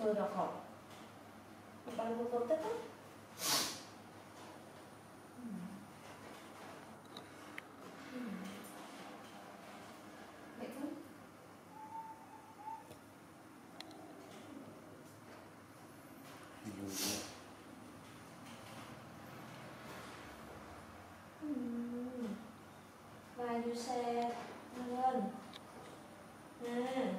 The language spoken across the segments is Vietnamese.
돌려서 말고 또 뜯어? Và du xe luôn nè,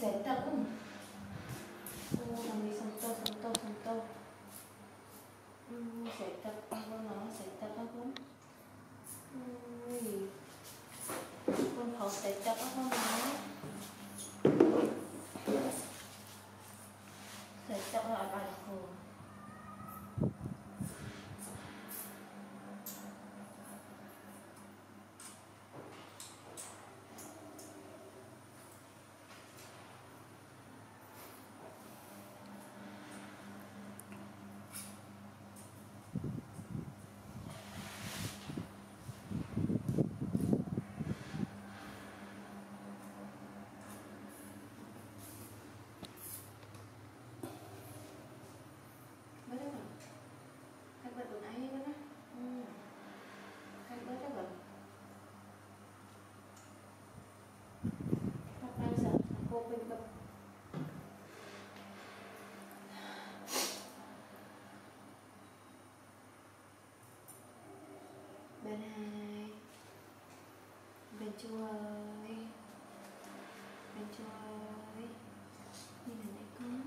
sẽ tập cũng xong tô sẽ tập nó sẽ tập cũng con học sẽ tập không nó sẽ tập lại bài học bên hai, bên Chúa ơi, bên Chúa ơi, như là để con.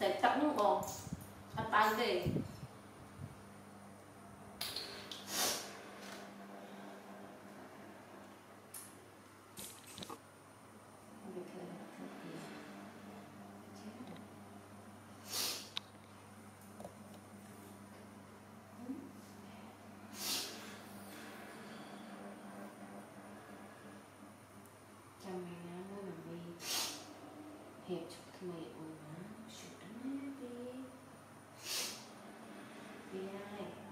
Sẽ chậm nhưng ổn ăn bánh để chăm mình á, nó làm đi hiệp chút mẹ ổn. Yeah.